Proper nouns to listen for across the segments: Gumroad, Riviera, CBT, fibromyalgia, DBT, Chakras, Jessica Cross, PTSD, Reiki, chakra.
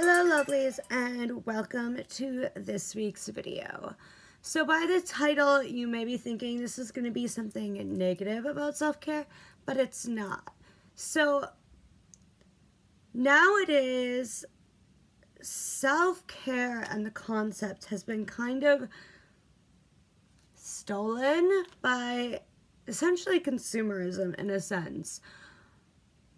Hello lovelies, and welcome to this week's video. So by the title, you may be thinking this is going to be something negative about self-care, but it's not. So nowadays, self-care and the concept has been kind of stolen by essentially consumerism in a sense.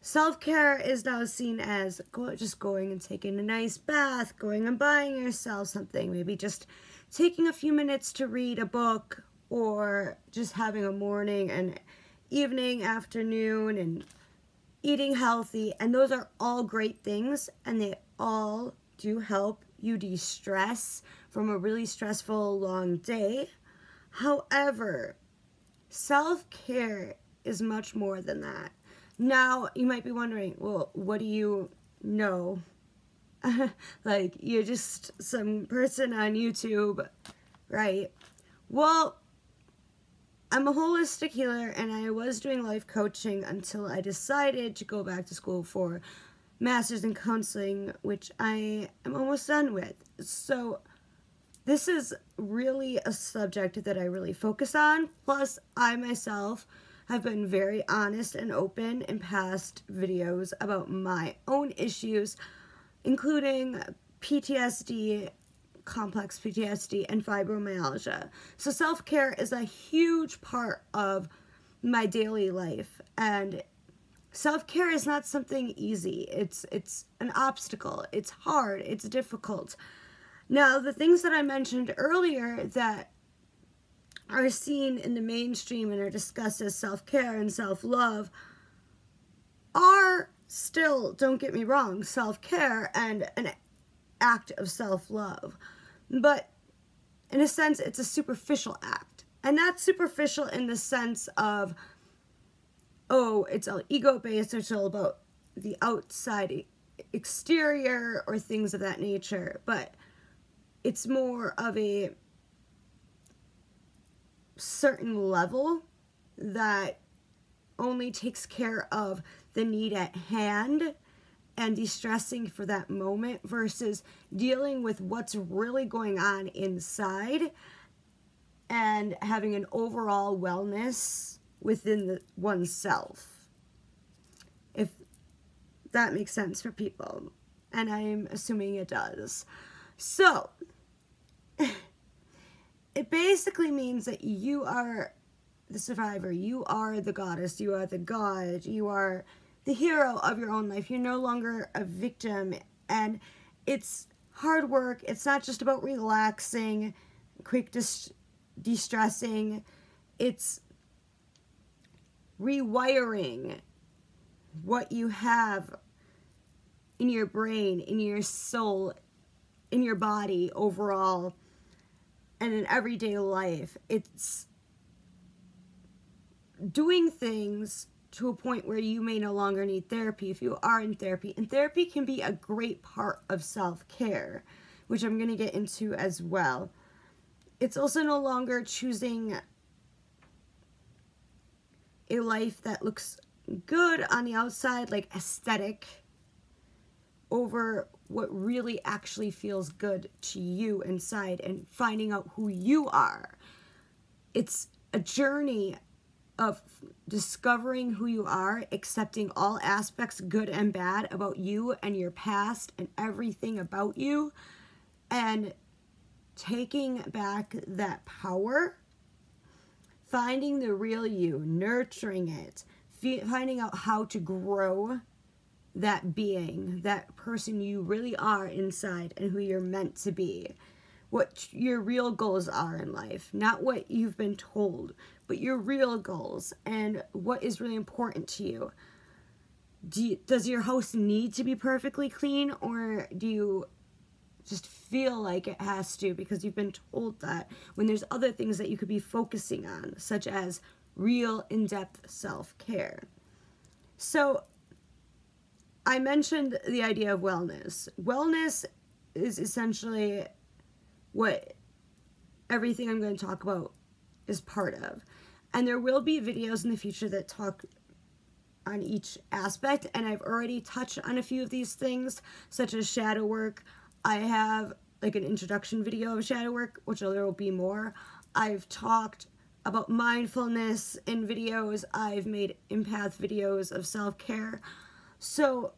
Self-care is now seen as just going and taking a nice bath, going and buying yourself something, maybe just taking a few minutes to read a book, or just having a morning and evening, afternoon, and eating healthy. And those are all great things, and they all do help you de-stress from a really stressful long day. However, self-care is much more than that. Now, you might be wondering, well, what do you know? Like, you're just some person on YouTube, right? Well, I'm a holistic healer, and I was doing life coaching until I decided to go back to school for master's in counseling, which I am almost done with. So this is really a subject that I really focus on. Plus, I myself have been very honest and open in past videos about my own issues, including PTSD, complex PTSD, and fibromyalgia. So self-care is a huge part of my daily life, and self-care is not something easy. It's an obstacle. It's hard. It's difficult. Now, the things that I mentioned earlier that are seen in the mainstream and are discussed as self-care and self-love are still, don't get me wrong, self-care and an act of self-love. But in a sense, it's a superficial act. And not superficial in the sense of, oh, it's all ego-based, it's all about the outside exterior or things of that nature. But it's more of a certain level that only takes care of the need at hand and de-stressing for that moment versus dealing with what's really going on inside and having an overall wellness within oneself, if that makes sense for people. And I'm assuming it does. So it basically means that you are the survivor, you are the goddess, you are the god, you are the hero of your own life. You're no longer a victim, and it's hard work. It's not just about relaxing, quick de-stressing. It's rewiring what you have in your brain, in your soul, in your body overall, and in everyday life. It's doing things to a point where you may no longer need therapy if you are in therapy. And therapy can be a great part of self-care, which I'm going to get into as well. It's also no longer choosing a life that looks good on the outside, like aesthetic, over what really actually feels good to you inside and finding out who you are. It's a journey of discovering who you are, accepting all aspects, good and bad, about you and your past and everything about you, and taking back that power, finding the real you, nurturing it, finding out how to grow that being, that person you really are inside and who you're meant to be, what your real goals are in life, not what you've been told, but your real goals and what is really important to you. Does your house need to be perfectly clean, or do you just feel like it has to because you've been told that, when there's other things that you could be focusing on, such as real in-depth self-care? So I mentioned the idea of wellness. Wellness is essentially what everything I'm going to talk about is part of. And there will be videos in the future that talk on each aspect, and I've already touched on a few of these things, such as shadow work. I have like an introduction video of shadow work, which there will be more. I've talked about mindfulness in videos. I've made empath videos of self-care. So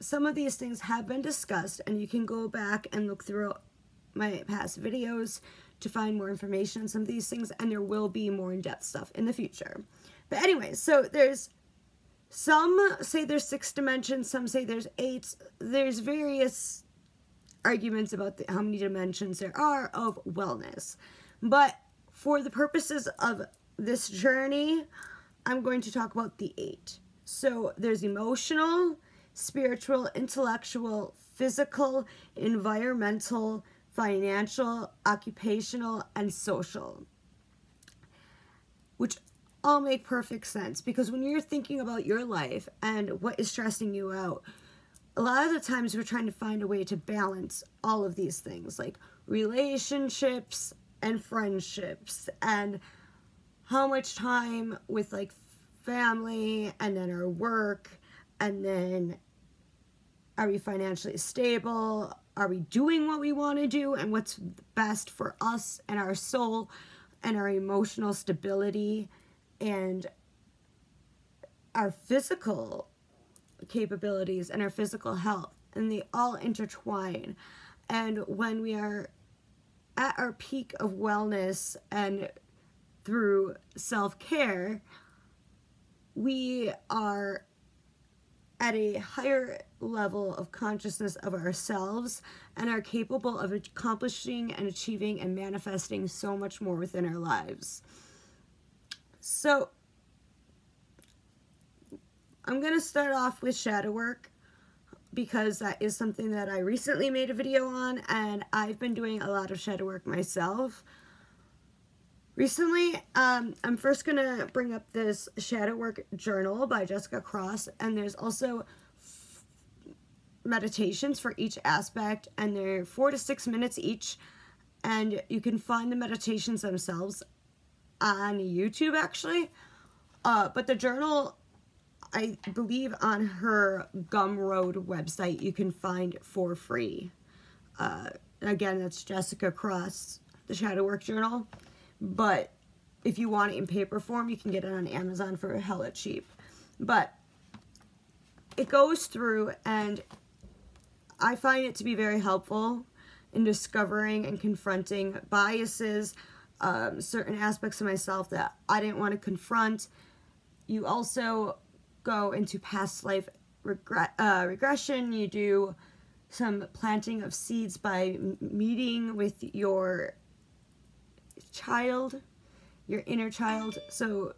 some of these things have been discussed, and you can go back and look through my past videos to find more information on some of these things, and there will be more in-depth stuff in the future. But anyway, so there's, some say there's 6 dimensions, some say there's 8. There's various arguments about how many dimensions there are of wellness. But for the purposes of this journey, I'm going to talk about the 8. So there's emotional, spiritual, intellectual, physical, environmental, financial, occupational, and social, which all make perfect sense, because when you're thinking about your life and what is stressing you out, a lot of the times we're trying to find a way to balance all of these things, like relationships and friendships, and how much time with like family, and then our work, and then are we financially stable? Are we doing what we want to do, and what's best for us and our soul and our emotional stability and our physical capabilities and our physical health? And they all intertwine. And when we are at our peak of wellness and through self-care, we are at a higher level of consciousness of ourselves and are capable of accomplishing and achieving and manifesting so much more within our lives. So I'm going to start off with shadow work, because that is something that I recently made a video on, and I've been doing a lot of shadow work myself recently. I'm first going to bring up this shadow work journal by Jessica Cross, and there's also meditations for each aspect, and they're 4 to 6 minutes each, and you can find the meditations themselves on YouTube actually, but the journal, I believe on her Gumroad website you can find for free. Again, that's Jessica Cross, the shadow work journal. But if you want it in paper form, you can get it on Amazon for hella cheap. But it goes through, and I find it to be very helpful in discovering and confronting biases, certain aspects of myself that I didn't want to confront. You also go into past life regression. You do some planting of seeds by meeting with your child, your inner child, so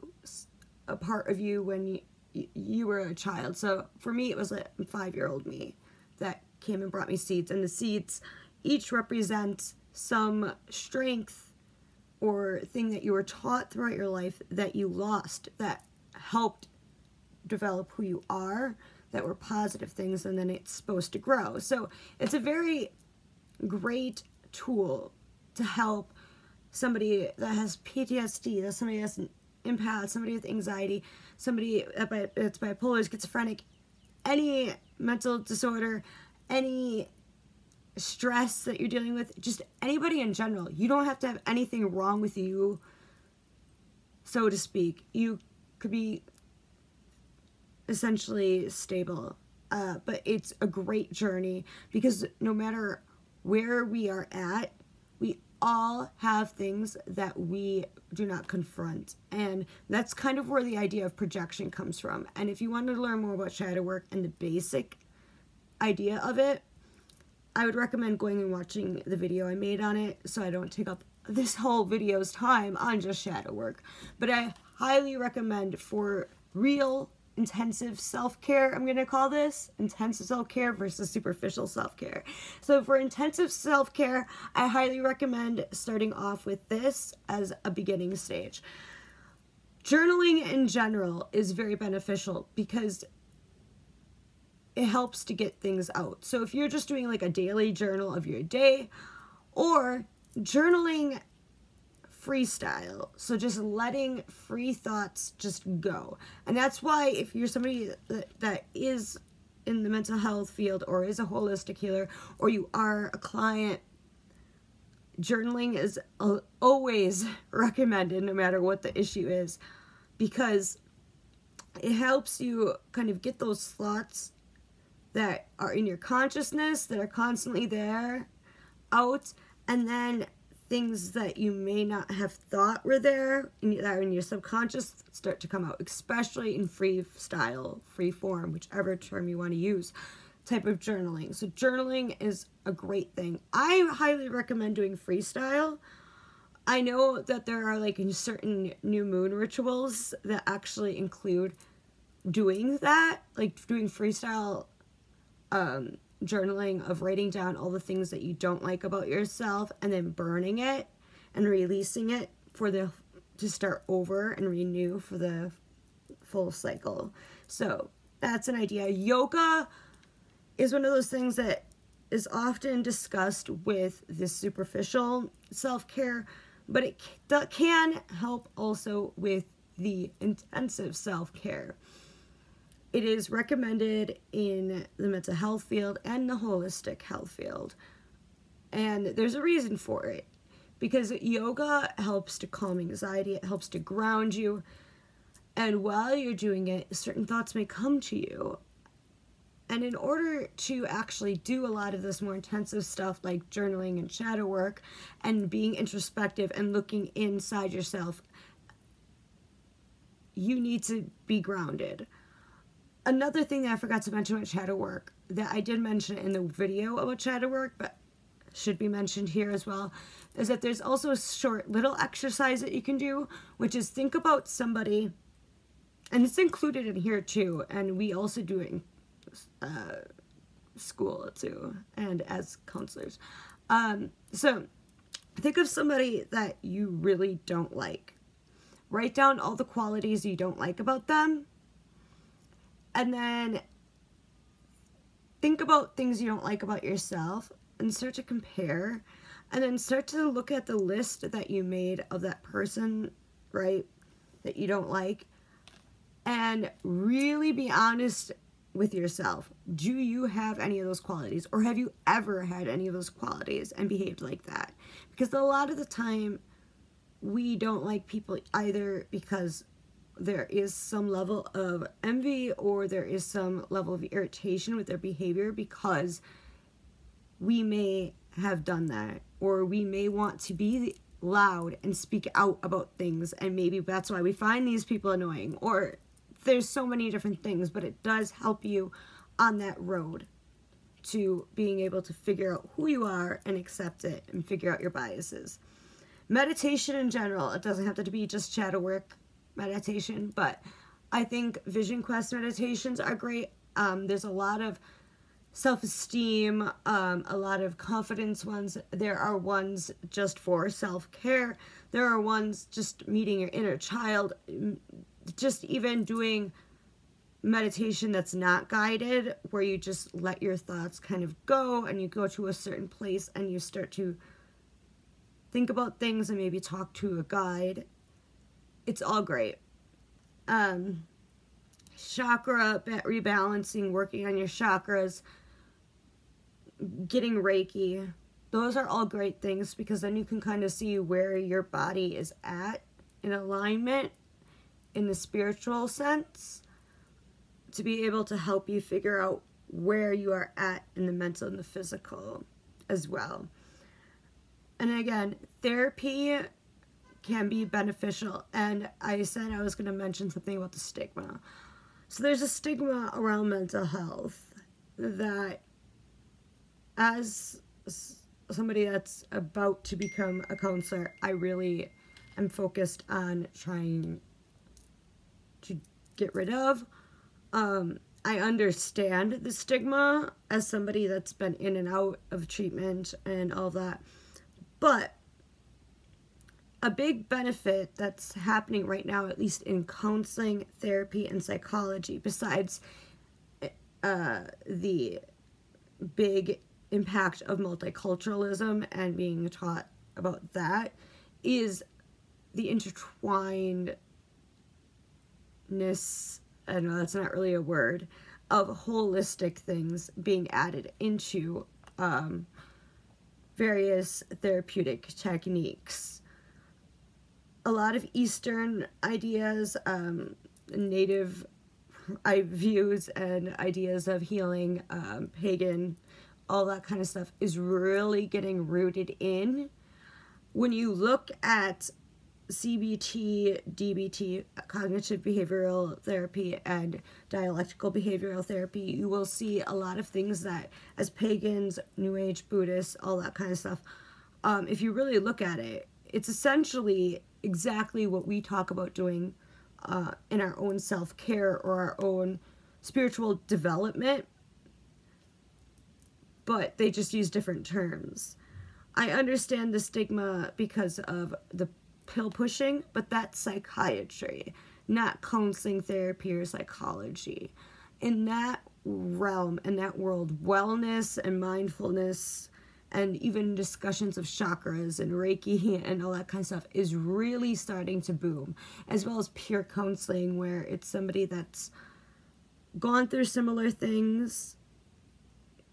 a part of you when you were a child. So for me, it was a 5-year-old me that came and brought me seeds, and the seeds each represent some strength or thing that you were taught throughout your life that you lost, that helped develop who you are, that were positive things, and then it's supposed to grow. So it's a very great tool to help somebody that has PTSD, that's somebody that's an empath, somebody with anxiety, somebody that's bipolar, schizophrenic, any mental disorder, any stress that you're dealing with, just anybody in general. You don't have to have anything wrong with you, so to speak. You could be essentially stable, but it's a great journey, because no matter where we are at, we all have things that we do not confront, and that's kind of where the idea of projection comes from. And if you want to learn more about shadow work and the basic idea of it, I would recommend going and watching the video I made on it, so I don't take up this whole video's time on just shadow work. But I highly recommend, for real intensive self-care, I'm going to call this intensive self-care versus superficial self-care. So for intensive self-care, I highly recommend starting off with this as a beginning stage. Journaling in general is very beneficial because it helps to get things out. So if you're just doing like a daily journal of your day, or journaling freestyle. So just letting free thoughts just go. And that's why if you're somebody that is in the mental health field or is a holistic healer or you are a client, journaling is always recommended no matter what the issue is, because it helps you kind of get those thoughts that are in your consciousness, that are constantly there, out, and then things that you may not have thought were there, that are in your subconscious, start to come out, especially in free style, free form, whichever term you want to use, type of journaling. So journaling is a great thing. I highly recommend doing freestyle. I know that there are like certain new moon rituals that actually include doing that, like doing freestyle journaling, of writing down all the things that you don't like about yourself and then burning it and releasing it to start over and renew for the full cycle. So that's an idea. Yoga is one of those things that is often discussed with this superficial self-care, but it can help also with the intensive self-care. It is recommended in the mental health field and the holistic health field. And there's a reason for it, because yoga helps to calm anxiety, it helps to ground you, and while you're doing it, certain thoughts may come to you. And in order to actually do a lot of this more intensive stuff like journaling and shadow work and being introspective and looking inside yourself, you need to be grounded. Another thing that I forgot to mention about shadow work, that I did mention in the video about shadow work, but should be mentioned here as well, is that there's also a short little exercise that you can do, which is think about somebody, and it's included in here too, and we also do it in school too and as counselors. So think of somebody that you really don't like. Write down all the qualities you don't like about them, and then think about things you don't like about yourself and start to compare, and then start to look at the list that you made of that person, right, that you don't like, and really be honest with yourself. Do you have any of those qualities, or have you ever had any of those qualities and behaved like that? Because a lot of the time we don't like people either because there is some level of envy or there is some level of irritation with their behavior, because we may have done that, or we may want to be loud and speak out about things, and maybe that's why we find these people annoying, or there's so many different things, but it does help you on that road to being able to figure out who you are and accept it and figure out your biases. Meditation in general, it doesn't have to be just shadow work meditation, but I think vision quest meditations are great. There's a lot of self-esteem, a lot of confidence ones. There are ones just for self-care. There are ones just meeting your inner child. Just even doing meditation that's not guided, where you just let your thoughts kind of go and you go to a certain place and you start to think about things and maybe talk to a guide. It's all great. Chakra rebalancing, working on your chakras, getting Reiki. Those are all great things, because then you can kind of see where your body is at in alignment in the spiritual sense, to be able to help you figure out where you are at in the mental and the physical as well. And again, therapy can be beneficial, and I said I was going to mention something about the stigma. So there's a stigma around mental health that, as somebody that's about to become a counselor, I really am focused on trying to get rid of. I understand the stigma as somebody that's been in and out of treatment and all that, but a big benefit that's happening right now, at least in counseling, therapy, and psychology, besides the big impact of multiculturalism and being taught about that, is the intertwinedness, I know that's not really a word, of holistic things being added into various therapeutic techniques. A lot of Eastern ideas, Native views and ideas of healing, pagan, all that kind of stuff is really getting rooted in. When you look at CBT, DBT, cognitive behavioral therapy, and dialectical behavioral therapy, you will see a lot of things that, as pagans, New Age, Buddhists, all that kind of stuff, if you really look at it, it's essentially exactly what we talk about doing in our own self-care or our own spiritual development, but they just use different terms. I understand the stigma because of the pill pushing, but that's psychiatry, not counseling therapy or psychology. In that realm, in that world, wellness and mindfulness and even discussions of chakras and Reiki and all that kind of stuff is really starting to boom, as well as peer counseling, where it's somebody that's gone through similar things,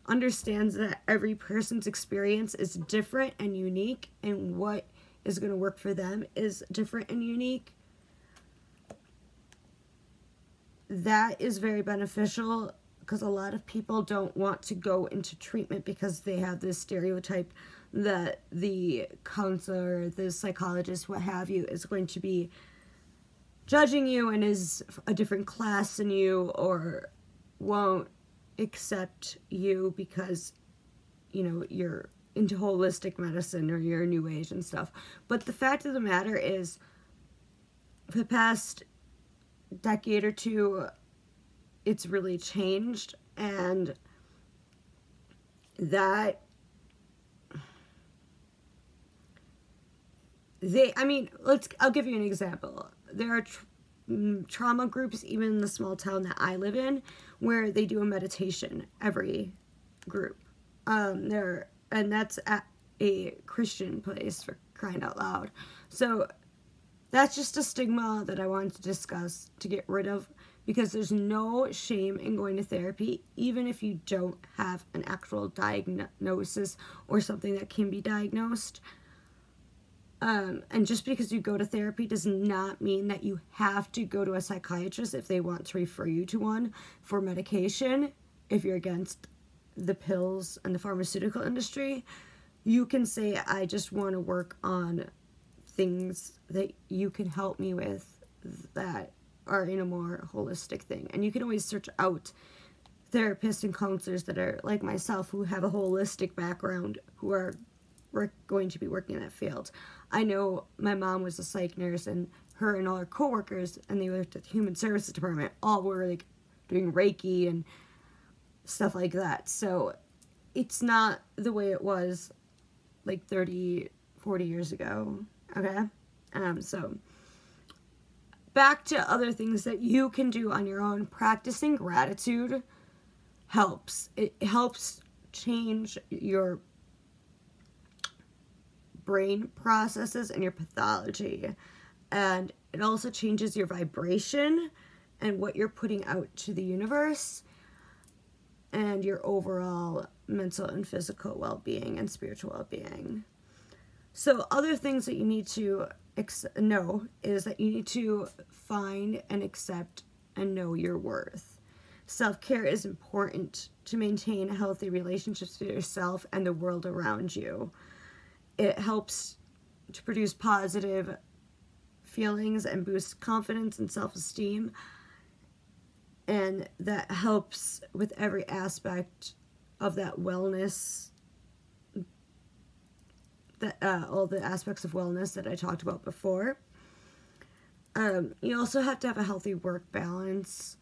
understands that every person's experience is different and unique, and what is going to work for them is different and unique. That is very beneficial, because a lot of people don't want to go into treatment because they have this stereotype that the counselor, the psychologist, what have you, is going to be judging you and is a different class than you, or won't accept you because, you know, you're into holistic medicine or your new age and stuff. But the fact of the matter is, for the past decade or two, it's really changed, and that they, I mean, I'll give you an example. There are trauma groups, even in the small town that I live in, where they do a meditation, every group. And that's at a Christian place, for crying out loud. So that's just a stigma that I wanted to discuss, to get rid of, because there's no shame in going to therapy, even if you don't have an actual diagnosis or something that can be diagnosed. And just because you go to therapy does not mean that you have to go to a psychiatrist if they want to refer you to one for medication. If you're against the pills and the pharmaceutical industry, you can say, I just want to work on things that you can help me with that are in a more holistic thing. And you can always search out therapists and counselors that are like myself, who have a holistic background, who are going to be working in that field. I know my mom was a psych nurse, and her and all her coworkers, and they worked at the human services department, all were like doing Reiki and stuff like that. So it's not the way it was like 30-40 years ago, okay? So back to other things that you can do on your own. Practicing gratitude helps. It helps change your brain processes and your pathology, and it also changes your vibration and what you're putting out to the universe, and your overall mental and physical well-being and spiritual well-being. So other things that you need to know is that you need to find and accept and know your worth. Self-care is important to maintain healthy relationships with yourself and the world around you. It helps to produce positive feelings and boost confidence and self-esteem, and that helps with every aspect of that wellness, that all the aspects of wellness that I talked about before. You also have to have a healthy work balance,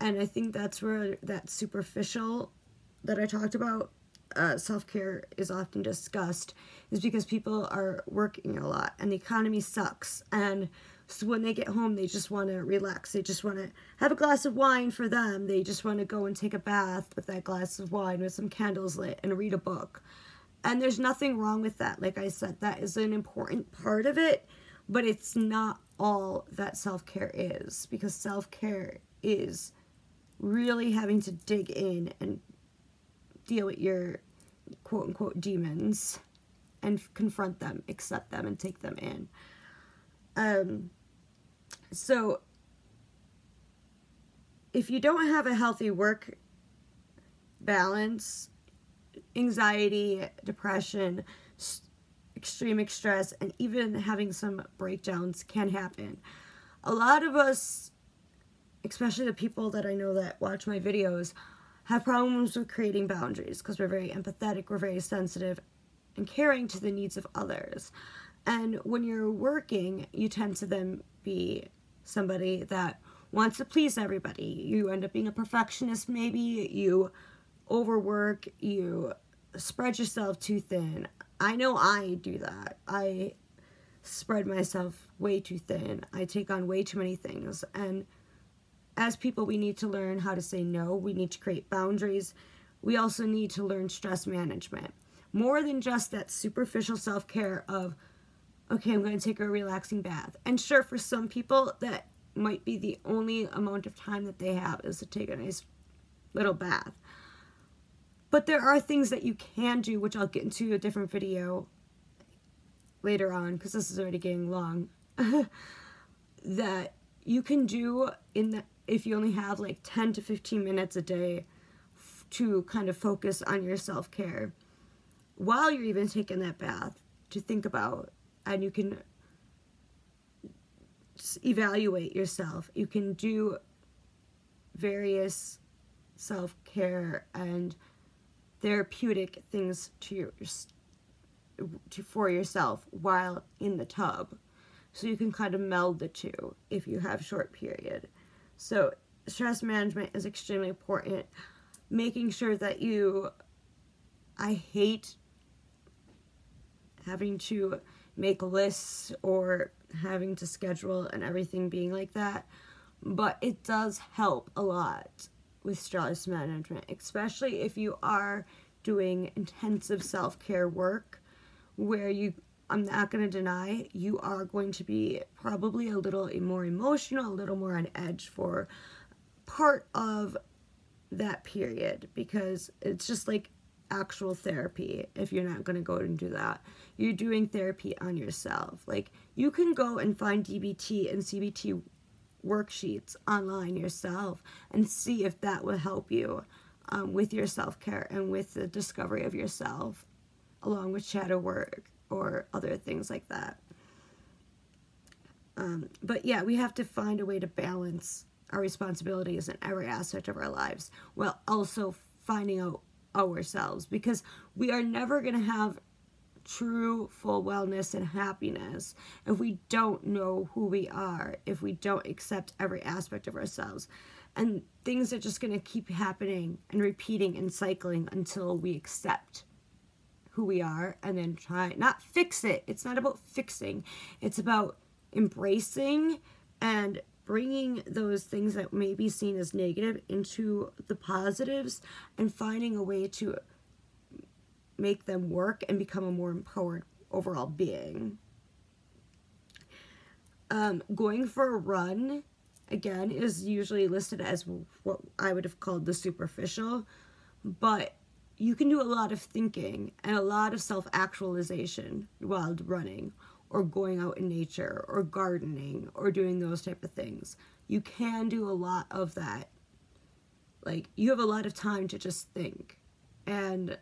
and I think that's where that superficial that I talked about, self-care is often discussed, is because people are working a lot and the economy sucks, and so when they get home, they just want to relax. They just want to have a glass of wine for them. They just want to go and take a bath with that glass of wine with some candles lit and read a book. And there's nothing wrong with that. Like I said, that is an important part of it, But it's not all that self-care is, because self-care is really having to dig in and deal with your quote-unquote demons and confront them, accept them, and take them in. So if you don't have a healthy work balance, anxiety, depression, extreme stress, and even having some breakdowns can happen. A lot of us, especially the people that I know that watch my videos, have problems with creating boundaries because we're very empathetic, we're very sensitive, and caring to the needs of others. And when you're working, you tend to then be somebody that wants to please everybody. You end up being a perfectionist, maybe. You overwork, you spread yourself too thin. I know I do that. I spread myself way too thin. I take on way too many things. And as people, we need to learn how to say no. We need to create boundaries. We also need to learn stress management. More than just that superficial self-care of, okay, I'm going to take a relaxing bath. And sure, for some people, that might be the only amount of time that they have is to take a nice little bath. But there are things that you can do, which I'll get into a different video later on, because this is already getting long, that you can do if you only have like 10 to 15 minutes a day to kind of focus on your self-care while you're even taking that bath to think about, and you can evaluate yourself. You can do various self-care and therapeutic things for yourself while in the tub. So you can kind of meld the two if you have short period. So stress management is extremely important. Making sure that I hate having to make lists or having to schedule and everything being like that, but it does help a lot with stress management, especially if you are doing intensive self-care work where I'm not going to deny, you are going to be probably a little more emotional, a little more on edge for part of that period, because it's just like actual therapy. If you're not going to go and do that, you're doing therapy on yourself. Like, you can go and find DBT and CBT worksheets online yourself and see if that will help you with your self-care and with the discovery of yourself, along with shadow work or other things like that. But yeah, we have to find a way to balance our responsibilities in every aspect of our lives while also finding out ourselves, because we are never going to have true full wellness and happiness if we don't know who we are, if we don't accept every aspect of ourselves. And things are just going to keep happening and repeating and cycling until we accept who we are, and then try not fix it. It's not about fixing, it's about embracing and bringing those things that may be seen as negative into the positives and finding a way to make them work and become a more empowered overall being. Going for a run, again, is usually listed as what I would have called the superficial, but you can do a lot of thinking and a lot of self-actualization while running, or going out in nature, or gardening, or doing those type of things. You can do a lot of that. Like, you have a lot of time to just think, and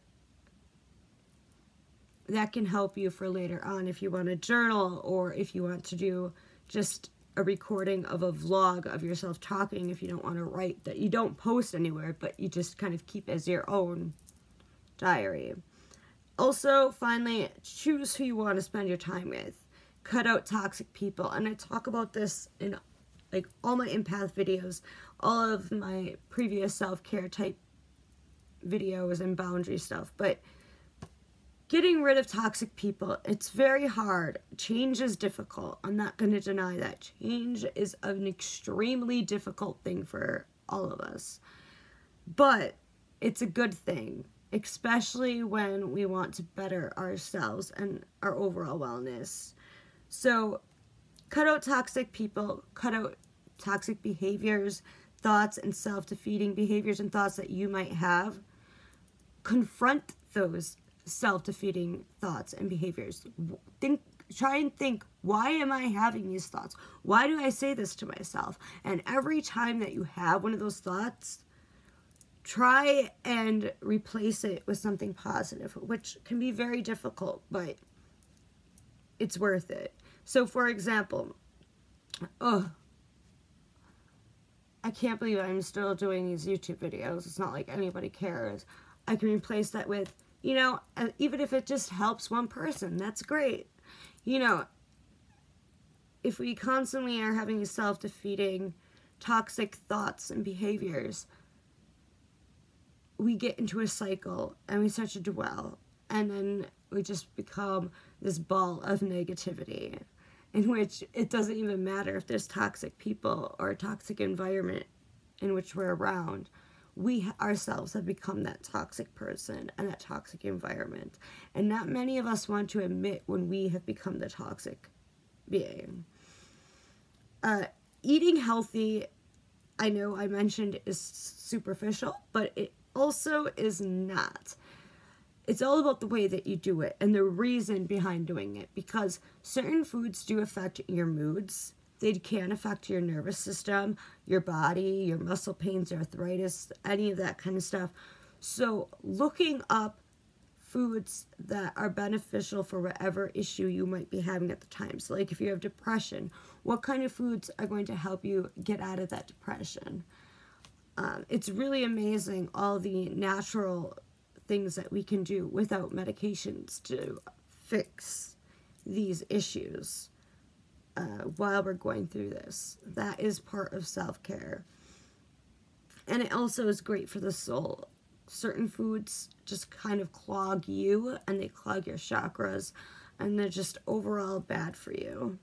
that can help you for later on if you want to journal, or if you want to do just a recording of a vlog of yourself talking, if you don't want to write, that you don't post anywhere, but you just kind of keep as your own diary. Also, finally, choose who you want to spend your time with. Cut out toxic people. And I talk about this in like all my empath videos, all of my previous self-care type videos and boundary stuff. But getting rid of toxic people, it's very hard. Change is difficult. I'm not going to deny that. Change is an extremely difficult thing for all of us. But it's a good thing, especially when we want to better ourselves and our overall wellness. So Cut out toxic people, cut out toxic behaviors, thoughts, and self-defeating behaviors and thoughts that you might have. Confront those self-defeating thoughts and behaviors. Try and think, why am I having these thoughts? Why do I say this to myself? And every time that you have one of those thoughts, try and replace it with something positive, which can be very difficult, but it's worth it. So for example, oh, I can't believe I'm still doing these YouTube videos. It's not like anybody cares. I can replace that with, you know, even if it just helps one person, that's great. You know, if we constantly are having self-defeating, toxic thoughts and behaviors, we get into a cycle and we start to dwell, and then we just become this ball of negativity in which it doesn't even matter if there's toxic people or a toxic environment in which we're around. We ourselves have become that toxic person and that toxic environment. And not many of us want to admit when we have become the toxic being. Eating healthy, I know I mentioned, is superficial, but it also is not. It's all about the way that you do it and the reason behind doing it, because certain foods do affect your moods. They can affect your nervous system, your body, your muscle pains, arthritis, any of that kind of stuff. So looking up foods that are beneficial for whatever issue you might be having at the time. So like if you have depression, what kind of foods are going to help you get out of that depression? It's really amazing all the natural things that we can do without medications to fix these issues. While we're going through this, that is part of self-care, and it also is great for the soul. Certain foods just kind of clog you, and they clog your chakras, and they're just overall bad for you.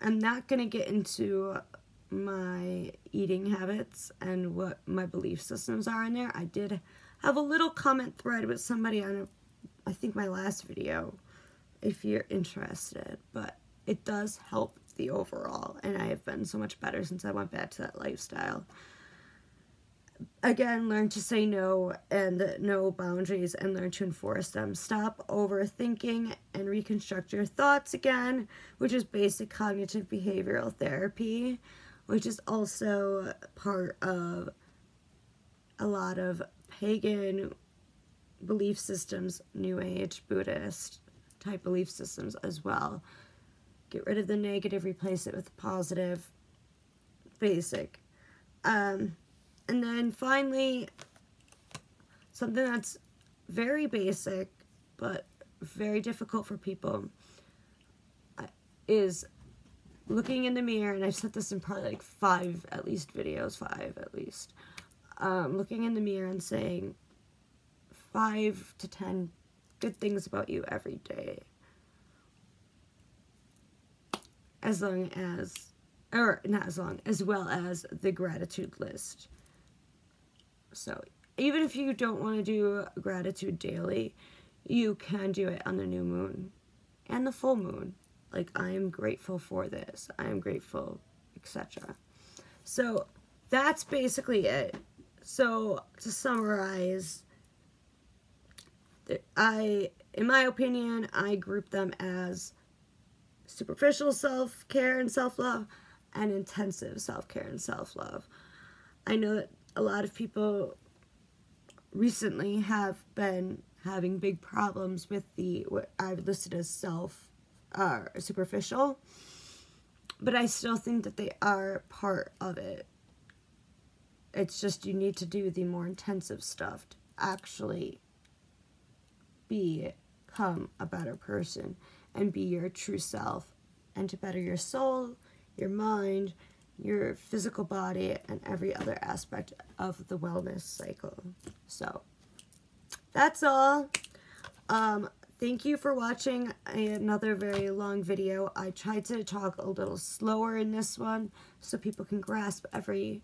I'm not gonna get into my eating habits and what my belief systems are in there. I did have a little comment thread with somebody on I think my last video, if you're interested, but it does help the overall, and I have been so much better since I went back to that lifestyle. Again, learn to say no and know boundaries and learn to enforce them. Stop overthinking and reconstruct your thoughts again, which is basic cognitive behavioral therapy, which is also part of a lot of pagan belief systems, New Age, Buddhist type belief systems as well. Get rid of the negative, replace it with positive, basic. And then finally, something that's very basic but very difficult for people is looking in the mirror, and I've said this in probably like five at least videos, looking in the mirror and saying 5 to 10 good things about you every day. As long as, or not as long, as well as the gratitude list. So even if you don't want to do gratitude daily, you can do it on the new moon and the full moon. Like, I am grateful for this, I am grateful, etc. So that's basically it. So to summarize, in my opinion, I group them as superficial self-care and self-love, and intensive self-care and self-love. I know that a lot of people recently have been having big problems with the what I've listed as superficial, but I still think that they are part of it. It's just you need to do the more intensive stuff to actually become a better person and be your true self, and to better your soul, your mind, your physical body, and every other aspect of the wellness cycle. So that's all. Thank you for watching another very long video. I tried to talk a little slower in this one so people can grasp every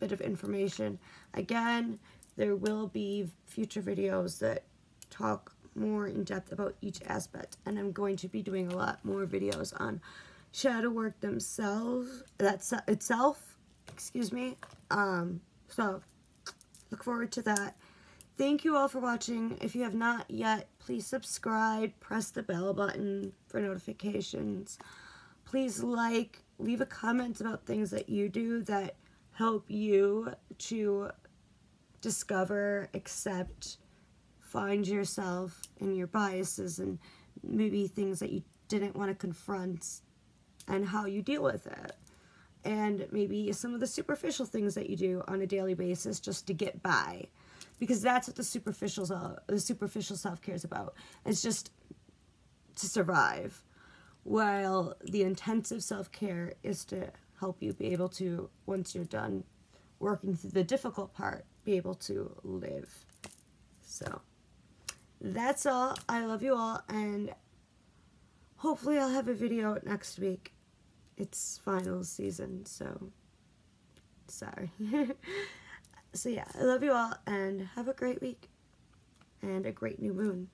bit of information. Again, there will be future videos that talk more in depth about each aspect, and I'm going to be doing a lot more videos on shadow work themselves, itself, excuse me. So look forward to that. Thank you all for watching. If you have not yet, please subscribe, press the bell button for notifications. Please like, leave a comment about things that you do that help you to discover, accept, find yourself and your biases and maybe things that you didn't want to confront and how you deal with it. And maybe some of the superficial things that you do on a daily basis just to get by. Because that's what the superficial self-care is about. It's just to survive. While the intensive self-care is to help you be able to, once you're done working through the difficult part, be able to live. So that's all. I love you all, and hopefully I'll have a video next week. It's final season, so sorry. So yeah, I love you all, and have a great week, and a great new moon.